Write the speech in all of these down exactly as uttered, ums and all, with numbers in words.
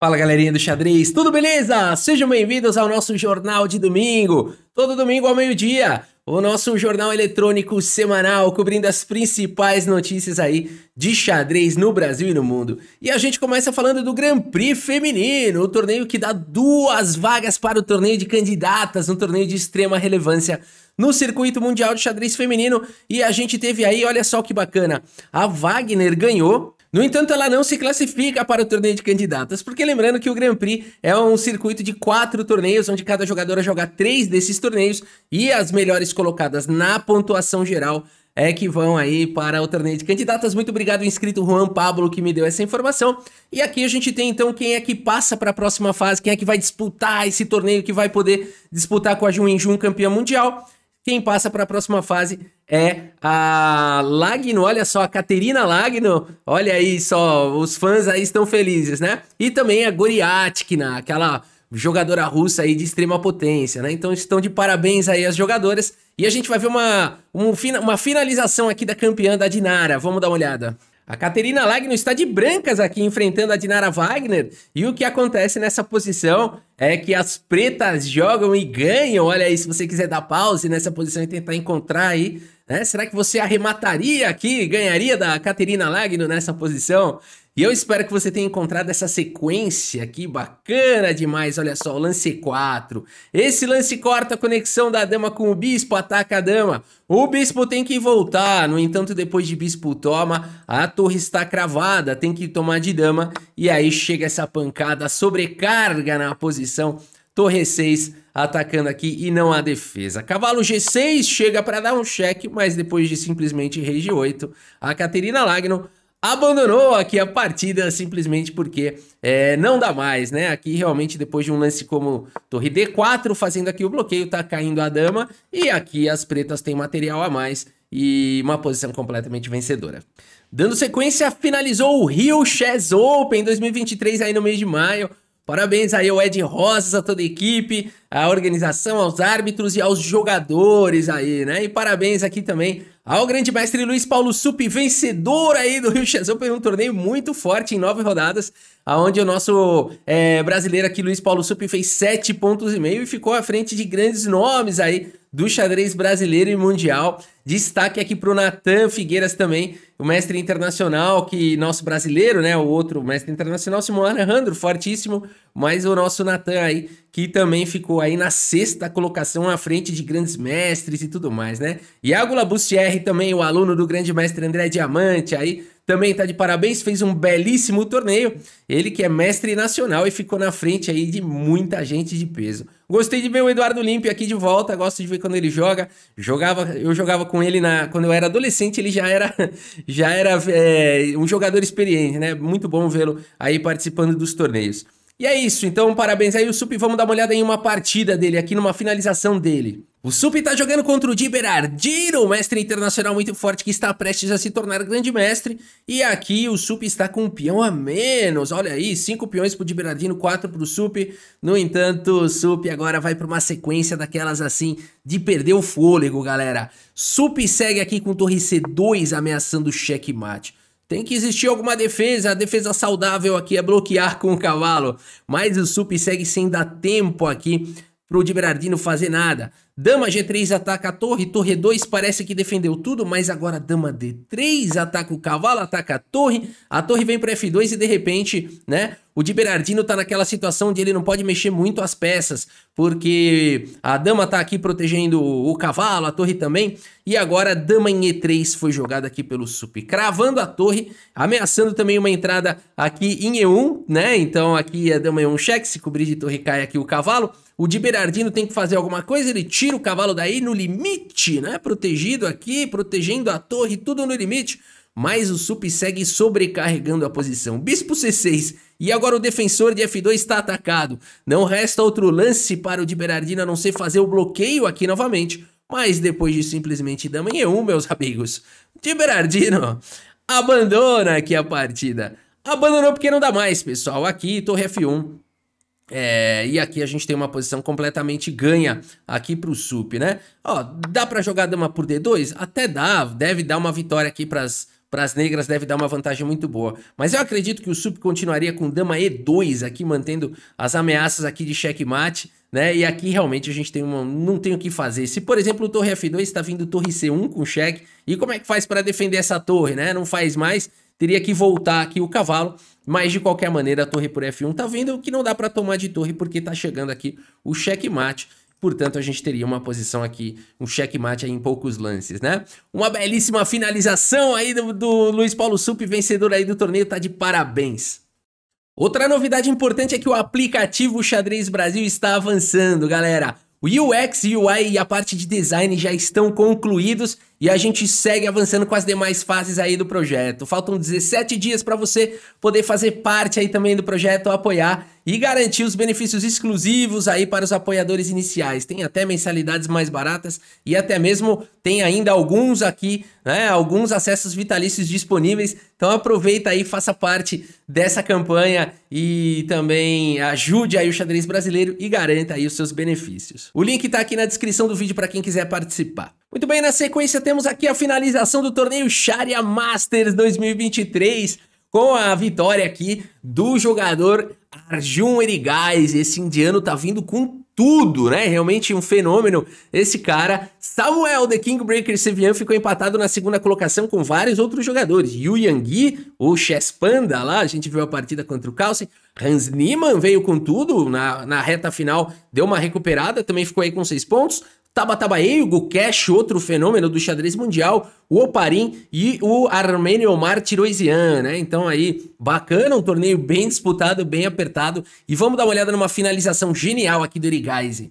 Fala galerinha do xadrez, tudo beleza? Sejam bem-vindos ao nosso Jornal de Domingo, todo domingo ao meio-dia, o nosso jornal eletrônico semanal, cobrindo as principais notícias aí de xadrez no Brasil e no mundo. E a gente começa falando do Grand Prix Feminino, o torneio que dá duas vagas para o torneio de candidatas, um torneio de extrema relevância no Circuito Mundial de Xadrez Feminino, e a gente teve aí, olha só que bacana, a Wagner ganhou. No entanto, ela não se classifica para o torneio de candidatas, porque lembrando que o Grand Prix é um circuito de quatro torneios, onde cada jogadora joga três desses torneios e as melhores colocadas na pontuação geral é que vão aí para o torneio de candidatas. Muito obrigado, inscrito Juan Pablo, que me deu essa informação. E aqui a gente tem, então, quem é que passa para a próxima fase, quem é que vai disputar esse torneio, que vai poder disputar com a Jun Injun, campeã mundial. Quem passa para a próxima fase é a Lagno, olha só, a Kateryna Lagno, olha aí só, os fãs aí estão felizes, né? E também a Goriatkina, aquela jogadora russa aí de extrema potência, né? Então estão de parabéns aí as jogadoras. E a gente vai ver uma, um, uma finalização aqui da campeã da Dinara, vamos dar uma olhada. A Kateryna Lagno está de brancas aqui, enfrentando a Dinara Wagner. E o que acontece nessa posição é que as pretas jogam e ganham. Olha aí, se você quiser dar pause nessa posição e tentar encontrar aí, né? Será que você arremataria aqui, ganharia da Kateryna Lagno nessa posição? E eu espero que você tenha encontrado essa sequência aqui, bacana demais, olha só, o lance quatro. Esse lance corta a conexão da dama com o bispo, ataca a dama. O bispo tem que voltar, no entanto, depois de bispo toma, a torre está cravada, tem que tomar de dama. E aí chega essa pancada, sobrecarga na posição, torre seis atacando aqui e não há defesa. Cavalo G seis chega para dar um cheque, mas depois de simplesmente rei G oito, a Kateryna Lagno abandonou aqui a partida simplesmente porque é, não dá mais, né? Aqui realmente depois de um lance como torre D quatro, fazendo aqui o bloqueio, tá caindo a dama. E aqui as pretas têm material a mais e uma posição completamente vencedora. Dando sequência, finalizou o Rio Chess Open dois mil e vinte e três aí no mês de maio. Parabéns aí ao Ed Rosas, a toda a equipe, a organização, aos árbitros e aos jogadores aí, né? E parabéns aqui também ao grande mestre Luiz Paulo Sup, vencedor aí do Rio Chess Open, um torneio muito forte em nove rodadas, onde o nosso é, brasileiro aqui, Luiz Paulo Sup, fez sete pontos e meio e ficou à frente de grandes nomes aí do xadrez brasileiro e mundial. Destaque aqui pro Natan Figueiras também, o mestre internacional, que nosso brasileiro, né? O outro mestre internacional, Simão Alejandro, fortíssimo, mas o nosso Natan aí, que também ficou aí na sexta colocação à frente de grandes mestres e tudo mais, né? E Águla Bustierre também, o aluno do grande mestre André Diamante aí, também tá de parabéns, fez um belíssimo torneio, ele que é mestre nacional e ficou na frente aí de muita gente de peso. Gostei de ver o Eduardo Límpio aqui de volta, gosto de ver quando ele joga, jogava, eu jogava com ele na, quando eu era adolescente, ele já era, já era é, um jogador experiente, né? Muito bom vê-lo aí participando dos torneios. E é isso, então parabéns aí o Sup, vamos dar uma olhada em uma partida dele aqui, numa finalização dele. O Sup tá jogando contra o Diberardino, um mestre internacional muito forte que está prestes a se tornar grande mestre. E aqui o Sup está com um peão a menos, olha aí, cinco peões pro Diberardino, quatro pro Sup. No entanto, o Sup agora vai para uma sequência daquelas assim de perder o fôlego, galera. Sup segue aqui com torre C dois ameaçando o checkmate. Tem que existir alguma defesa, a defesa saudável aqui é bloquear com o cavalo. Mas o Sup segue sem dar tempo aqui pro Diberardino fazer nada. Dama G três ataca a torre, torre E dois parece que defendeu tudo, mas agora dama D três ataca o cavalo, ataca a torre. A torre vem para F dois e de repente, né, o Diberardino tá naquela situação de ele não pode mexer muito as peças, porque a dama tá aqui protegendo o cavalo, a torre também. E agora dama em E três foi jogada aqui pelo Sup, cravando a torre, ameaçando também uma entrada aqui em E um, né? Então aqui a dama E um cheque, se cobrir de torre cai aqui o cavalo. O Diberardino tem que fazer alguma coisa, ele tira o cavalo daí no limite, né? Protegido aqui, protegendo a torre, tudo no limite. Mas o Sup segue sobrecarregando a posição. Bispo C seis e agora o defensor de F dois está atacado. Não resta outro lance para o Diberardino a não ser fazer o bloqueio aqui novamente. Mas depois de simplesmente dama em E um, meus amigos, Diberardino abandona aqui a partida. Abandonou porque não dá mais, pessoal. Aqui, torre F um. É, e aqui a gente tem uma posição completamente ganha aqui pro Sup, né? Ó, dá pra jogar dama por D dois? Até dá, deve dar uma vitória aqui pras, para as negras deve dar uma vantagem muito boa. Mas eu acredito que o Sup continuaria com dama E dois aqui, mantendo as ameaças aqui de checkmate, né? E aqui realmente a gente tem uma, não tem o que fazer. Se, por exemplo, o torre F dois está vindo torre C um com cheque, e como é que faz para defender essa torre, né? Não faz mais, teria que voltar aqui o cavalo, mas de qualquer maneira a torre por F um está vindo, que não dá para tomar de torre porque está chegando aqui o checkmate. Portanto, a gente teria uma posição aqui, um checkmate aí em poucos lances, né? Uma belíssima finalização aí do, do Luiz Paulo Sup, vencedor aí do torneio, tá de parabéns. Outra novidade importante é que o aplicativo Xadrez Brasil está avançando, galera. O U X, U I e a parte de design já estão concluídos e a gente segue avançando com as demais fases aí do projeto. Faltam dezessete dias para você poder fazer parte aí também do projeto, apoiar e garantir os benefícios exclusivos aí para os apoiadores iniciais. Tem até mensalidades mais baratas e até mesmo tem ainda alguns aqui, né, alguns acessos vitalícios disponíveis. Então aproveita aí, faça parte dessa campanha e também ajude aí o xadrez brasileiro e garanta aí os seus benefícios. O link tá aqui na descrição do vídeo para quem quiser participar. Muito bem, na sequência temos aqui a finalização do torneio Sharjah Masters dois mil e vinte e três, com a vitória aqui do jogador Arjun Erigais. Esse indiano tá vindo com tudo, né? Realmente um fenômeno esse cara. Samuel The Kingbreaker Sevian ficou empatado na segunda colocação com vários outros jogadores. Yu Yangi, o Chess Panda lá, a gente viu a partida contra o Carlsen. Hans Niemann veio com tudo na, na reta final, deu uma recuperada, também ficou aí com seis pontos. Tabatabaei, o Gukesh, outro fenômeno do xadrez mundial, o Oparim e o Armenio Omar Tiroizian, né? Então aí, bacana, um torneio bem disputado, bem apertado. E vamos dar uma olhada numa finalização genial aqui do Erigais.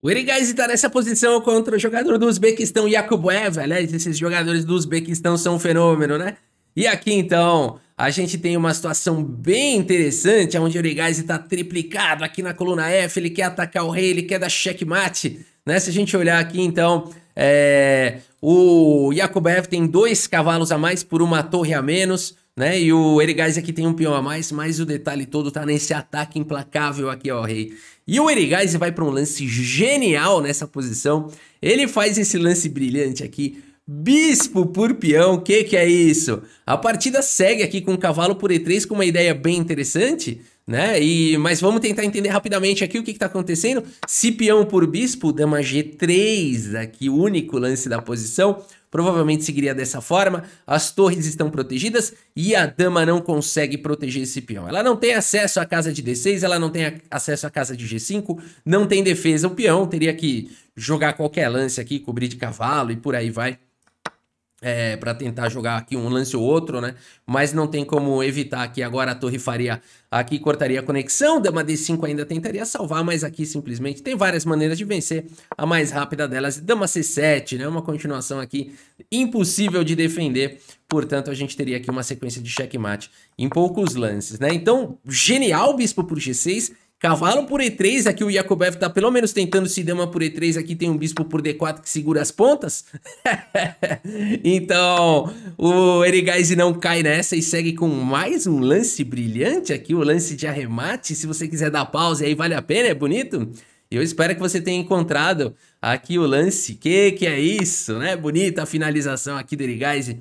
O Erigais está nessa posição contra o jogador do Uzbequistão, Yakubov. Aliás, esses jogadores do Uzbequistão são um fenômeno, né? E aqui então, a gente tem uma situação bem interessante, onde o Erigais está triplicado aqui na coluna F, ele quer atacar o rei, ele quer dar checkmate. Né? Se a gente olhar aqui, então, é... o Yakubov tem dois cavalos a mais por uma torre a menos, né? E o Erigais aqui tem um peão a mais, mas o detalhe todo tá nesse ataque implacável aqui ao rei. E o Erigais vai para um lance genial nessa posição. Ele faz esse lance brilhante aqui, bispo por peão, o que que é isso? A partida segue aqui com o cavalo por E três com uma ideia bem interessante, né? E, mas vamos tentar entender rapidamente aqui o que está acontecendo. Se peão por bispo, dama G três, aqui o único lance da posição, provavelmente seguiria dessa forma. As torres estão protegidas e a dama não consegue proteger esse peão. Ela não tem acesso à casa de D seis, ela não tem acesso à casa de G cinco, não tem defesa. O peão teria que jogar qualquer lance aqui, cobrir de cavalo e por aí vai. É, para tentar jogar aqui um lance ou outro, né? Mas não tem como evitar aqui. Agora a torre faria aqui, cortaria a conexão. Dama D cinco ainda tentaria salvar, mas aqui simplesmente tem várias maneiras de vencer. A mais rápida delas é dama C sete, né? Uma continuação aqui impossível de defender. Portanto, a gente teria aqui uma sequência de checkmate em poucos lances, né? Então, genial, bispo por G seis. Cavalo por E três, aqui o Yakubov tá pelo menos tentando, se dama por E três, aqui tem um bispo por D quatro que segura as pontas. Então, o Erigais não cai nessa e segue com mais um lance brilhante aqui, o lance de arremate. Se você quiser dar pausa aí, vale a pena, é bonito? Eu espero que você tenha encontrado aqui o lance. Que que é isso, né? Bonita a finalização aqui do Erigais.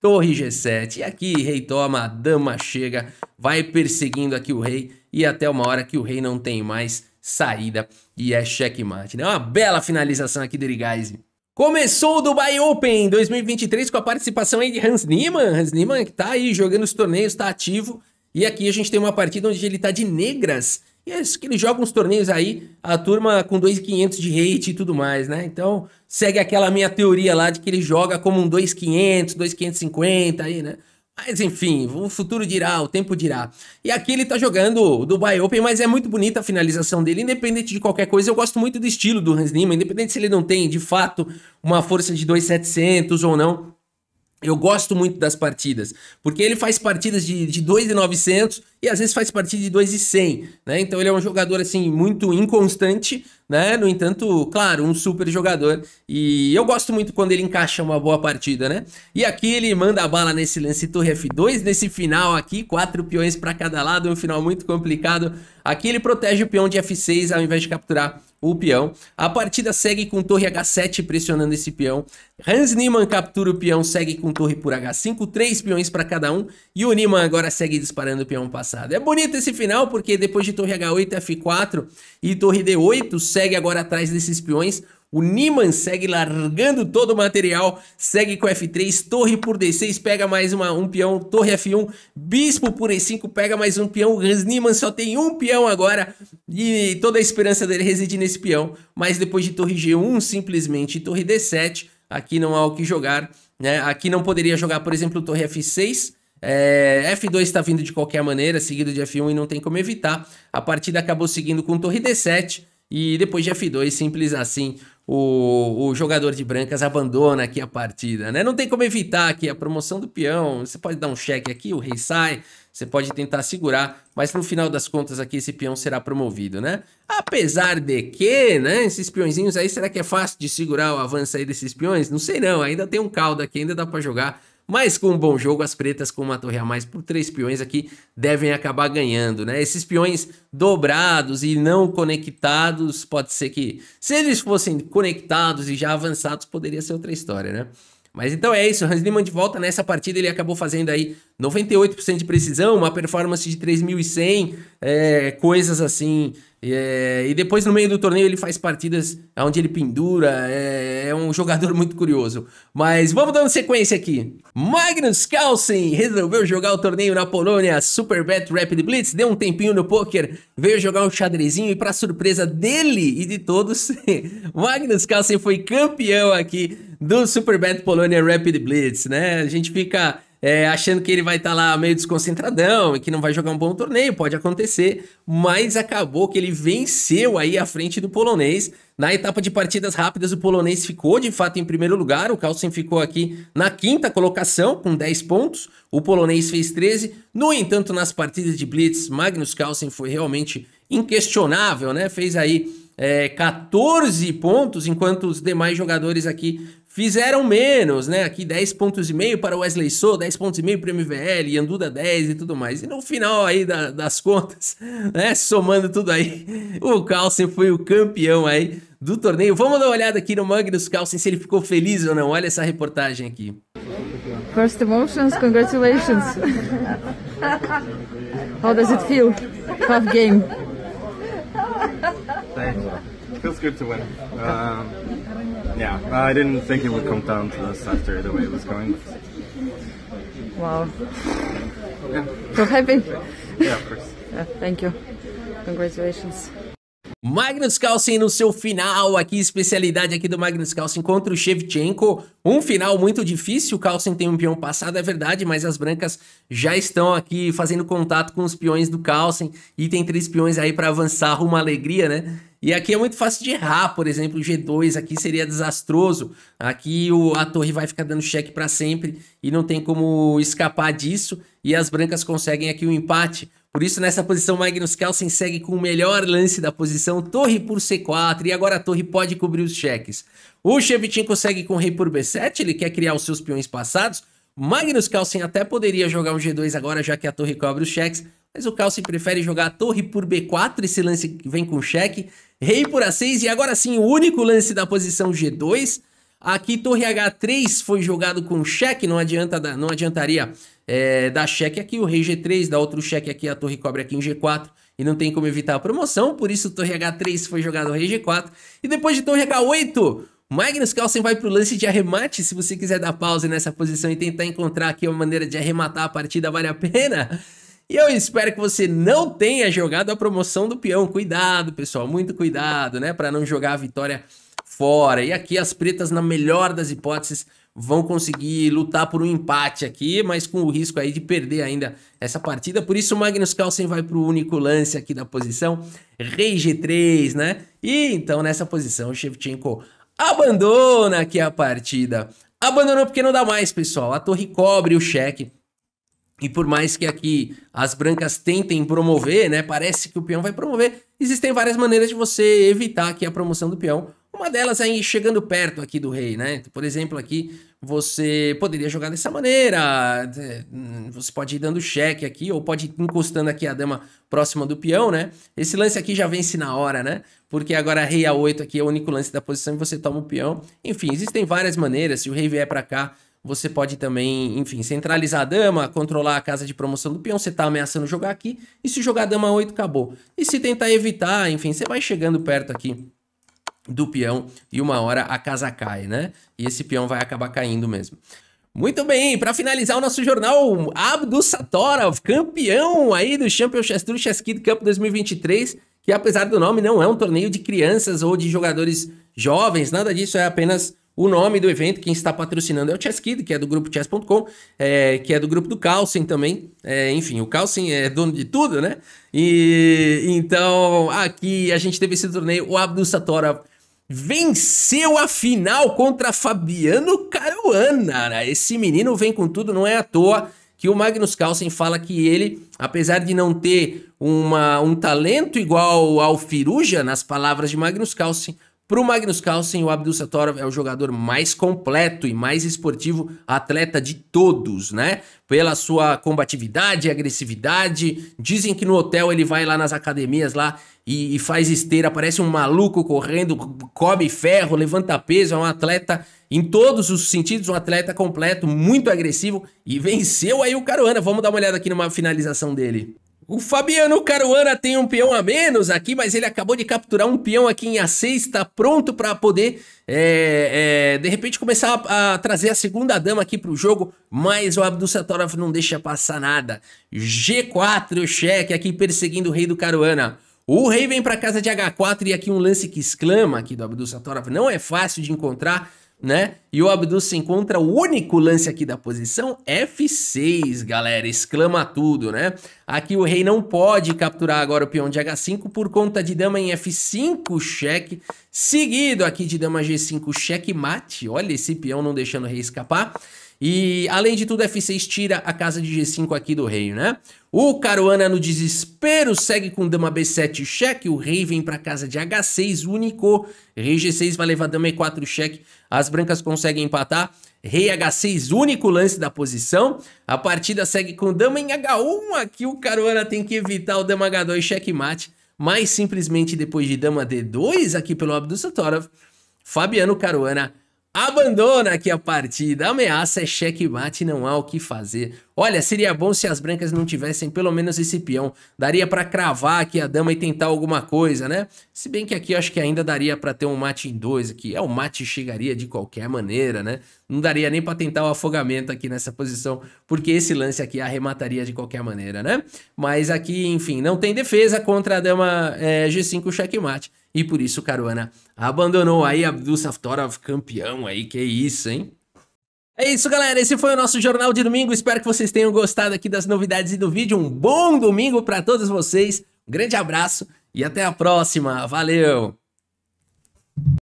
Torre G sete, e aqui rei toma, dama chega, vai perseguindo aqui o rei, e até uma hora que o rei não tem mais saída, e é checkmate, né? Uma bela finalização aqui do Erigais. Começou o Dubai Open dois mil e vinte e três com a participação aí de Hans Niemann, Hans Niemann que tá aí jogando os torneios, tá ativo, e aqui a gente tem uma partida onde ele tá de negras, e é isso que ele joga uns torneios aí, a turma com dois mil e quinhentos de rate e tudo mais, né? Então, segue aquela minha teoria lá de que ele joga como um dois mil e quinhentos, dois mil quinhentos e cinquenta aí, né? Mas enfim, o futuro dirá, o tempo dirá. E aqui ele tá jogando o Dubai Open, mas é muito bonita a finalização dele, independente de qualquer coisa. Eu gosto muito do estilo do Hans Niemann, independente se ele não tem, de fato, uma força de dois mil e setecentos ou não. Eu gosto muito das partidas, porque ele faz partidas de, de dois mil e novecentos e às vezes faz partida de dois e cem, né? Então ele é um jogador assim muito inconstante, né? No entanto, claro, um super jogador, e eu gosto muito quando ele encaixa uma boa partida, né? E aqui ele manda a bala nesse lance torre F dois, nesse final aqui, quatro peões para cada lado, um final muito complicado. Aqui ele protege o peão de F seis ao invés de capturar o peão. A partida segue com torre H sete pressionando esse peão. Hans Niemann captura o peão, segue com torre por H cinco, três peões para cada um, e o Niemann agora segue disparando o peão passado. É bonito esse final porque depois de torre H oito, F quatro e torre D oito, segue agora atrás desses peões. O Niemann segue largando todo o material, segue com F três, torre por D seis, pega mais uma, um peão, torre F um, bispo por E cinco, pega mais um peão. O Hans Niemann só tem um peão agora e toda a esperança dele reside nesse peão, mas depois de torre G um, simplesmente torre D sete, aqui não há o que jogar, né? Aqui não poderia jogar, por exemplo, torre F seis, É, F dois está vindo de qualquer maneira, seguido de F um, e não tem como evitar. A partida acabou seguindo com torre D sete, e depois de F dois, simples assim, o, o jogador de brancas abandona aqui a partida, né? Não tem como evitar aqui a promoção do peão. Você pode dar um cheque aqui, o rei sai, você pode tentar segurar, mas no final das contas aqui esse peão será promovido, né? Apesar de que, né, esses peõezinhos aí, será que é fácil de segurar o avanço aí desses peões? Não sei não, ainda tem um caldo aqui, ainda dá para jogar. Mas com um bom jogo, as pretas com uma torre a mais por três peões aqui devem acabar ganhando, né? Esses peões dobrados e não conectados, pode ser que... se eles fossem conectados e já avançados, poderia ser outra história, né? Mas então é isso, Hans Niemann de volta nessa partida, ele acabou fazendo aí noventa e oito por cento de precisão, uma performance de três mil e cem, é, coisas assim... É, e depois no meio do torneio ele faz partidas onde ele pendura, é, é um jogador muito curioso. Mas vamos dando sequência aqui. Magnus Carlsen resolveu jogar o torneio na Polônia, Superbet Rapid Blitz, deu um tempinho no poker, veio jogar um xadrezinho e, para surpresa dele e de todos, Magnus Carlsen foi campeão aqui do Superbet Polônia Rapid Blitz, né? A gente fica... É, achando que ele vai estar tá lá meio desconcentradão e que não vai jogar um bom torneio, pode acontecer, mas acabou que ele venceu aí à frente do polonês. Na etapa de partidas rápidas, o polonês ficou de fato em primeiro lugar, o Carlsen ficou aqui na quinta colocação com dez pontos, o polonês fez treze, no entanto, nas partidas de blitz, Magnus Carlsen foi realmente inquestionável, né? Fez aí é, quatorze pontos, enquanto os demais jogadores aqui fizeram menos, né? Aqui dez pontos e meio para Wesley So, dez pontos e meio para o M V L, Yanduda dez e tudo mais. E no final aí da, das contas, né? Somando tudo aí, o Carlsen foi o campeão aí do torneio. Vamos dar uma olhada aqui no Magnus Carlsen, se ele ficou feliz ou não. Olha essa reportagem aqui. First emotions, congratulations. How does it feel? Tough game. Thanks. It feels good to win. Um... Yeah, I didn't think it would come down to this after the way it was going. Wow. Yeah. So happy. Yeah, of course. Yeah, thank you. Congratulations. Magnus Carlsen no seu final aqui, especialidade aqui do Magnus Carlsen contra o Shevchenko, um final muito difícil, o Carlsen tem um peão passado, é verdade, mas as brancas já estão aqui fazendo contato com os peões do Carlsen e tem três peões aí para avançar, uma alegria, né? E aqui é muito fácil de errar, por exemplo, o G dois aqui seria desastroso, aqui o, a torre vai ficar dando cheque para sempre e não tem como escapar disso e as brancas conseguem aqui um empate. Por isso, nessa posição, Magnus Carlsen segue com o melhor lance da posição, torre por C quatro, e agora a torre pode cobrir os cheques. O Shevchenko segue com rei por B sete, ele quer criar os seus peões passados. Magnus Carlsen até poderia jogar um G dois agora, já que a torre cobre os cheques, mas o Carlsen prefere jogar a torre por B quatro, esse lance vem com cheque, rei por A seis, e agora sim, o único lance da posição G dois. Aqui, torre H três foi jogado com cheque, não, adianta, não adiantaria... É, dá cheque aqui, o rei G três, dá outro cheque aqui, a torre cobre aqui em G quatro e não tem como evitar a promoção, por isso torre H três foi jogado ao rei G quatro e depois de torre H oito, Magnus Carlsen vai pro lance de arremate. Se você quiser dar pausa nessa posição e tentar encontrar aqui uma maneira de arrematar a partida, vale a pena. E eu espero que você não tenha jogado a promoção do peão, cuidado pessoal, muito cuidado, né, para não jogar a vitória fora. E aqui as pretas, na melhor das hipóteses, vão conseguir lutar por um empate aqui, mas com o risco aí de perder ainda essa partida. Por isso o Magnus Carlsen vai para o único lance aqui da posição, rei G três, né? E então nessa posição o Shevchenko abandona aqui a partida. Abandonou porque não dá mais, pessoal. A torre cobre o cheque. E por mais que aqui as brancas tentem promover, né, parece que o peão vai promover, existem várias maneiras de você evitar aqui a promoção do peão. Uma delas é chegando perto aqui do rei, né? Por exemplo, aqui você poderia jogar dessa maneira, você pode ir dando cheque aqui, ou pode ir encostando aqui a dama próxima do peão, né? Esse lance aqui já vence na hora, né? Porque agora rei a oito aqui é o único lance da posição e você toma o peão. Enfim, existem várias maneiras, se o rei vier pra cá... Você pode também, enfim, centralizar a dama, controlar a casa de promoção do peão, você tá ameaçando jogar aqui, e se jogar a dama oito, acabou. E se tentar evitar, enfim, você vai chegando perto aqui do peão, e uma hora a casa cai, né? E esse peão vai acabar caindo mesmo. Muito bem, para finalizar o nosso jornal, Abdusattorov, campeão aí do Champion Chess Tour Chess Kid Cup dois mil e vinte e três, que apesar do nome não é um torneio de crianças ou de jogadores jovens, nada disso, é apenas... O nome do evento, quem está patrocinando é o Chess Kid, que é do grupo chess ponto com, é, que é do grupo do Carlsen também. É, enfim, o Carlsen é dono de tudo, né? E então aqui a gente teve esse torneio. O Abdusattorov venceu a final contra Fabiano Caruana, né? Esse menino vem com tudo, não é à toa que o Magnus Carlsen fala que ele, apesar de não ter uma, um talento igual ao Firuja, nas palavras de Magnus Carlsen, para o Magnus Carlsen, o Abdusattorov é o jogador mais completo e mais esportivo atleta de todos, né? Pela sua combatividade, agressividade. Dizem que no hotel ele vai lá nas academias lá e, e faz esteira, parece um maluco correndo, come ferro, levanta peso, é um atleta em todos os sentidos, um atleta completo, muito agressivo e venceu aí o Caruana. Vamos dar uma olhada aqui numa finalização dele. O Fabiano Caruana tem um peão a menos aqui, mas ele acabou de capturar um peão aqui em a seis, está pronto para poder, é, é, de repente, começar a, a trazer a segunda dama aqui para o jogo, mas o Abdusattorov não deixa passar nada. G quatro, o cheque aqui perseguindo o rei do Caruana. O rei vem para casa de agá quatro e aqui um lance que exclama aqui do Abdusattorov, não é fácil de encontrar, né? E o Abdus se encontra o único lance aqui da posição F seis, galera, exclama tudo, né? Aqui o rei não pode capturar agora o peão de agá cinco por conta de dama em F cinco, cheque, seguido aqui de dama G cinco, cheque mate, olha esse peão não deixando o rei escapar. E, além de tudo, F seis tira a casa de G cinco aqui do rei, né? O Caruana, no desespero, segue com dama B sete, cheque. O rei vem para casa de agá seis, único. Rei G seis vai levar dama E quatro, cheque. As brancas conseguem empatar. Rei agá seis, único lance da posição. A partida segue com dama em agá um. Aqui o Caruana tem que evitar o dama agá dois, checkmate. Mas, simplesmente, depois de dama D dois, aqui pelo Abdusattorov, Fabiano Caruana... abandona aqui a partida, a ameaça é checkmate, não há o que fazer. Olha, seria bom se as brancas não tivessem pelo menos esse peão. Daria pra cravar aqui a dama e tentar alguma coisa, né? Se bem que aqui eu acho que ainda daria pra ter um mate em dois aqui. É, o mate chegaria de qualquer maneira, né? Não daria nem pra tentar o afogamento aqui nessa posição, porque esse lance aqui arremataria de qualquer maneira, né? Mas aqui, enfim, não tem defesa contra a dama é, G cinco checkmate. E por isso o Caruana abandonou aí Abdusattorov, campeão aí, que isso, hein? É isso, galera, esse foi o nosso Jornal de Domingo, espero que vocês tenham gostado aqui das novidades e do vídeo, um bom domingo para todos vocês, um grande abraço e até a próxima, valeu!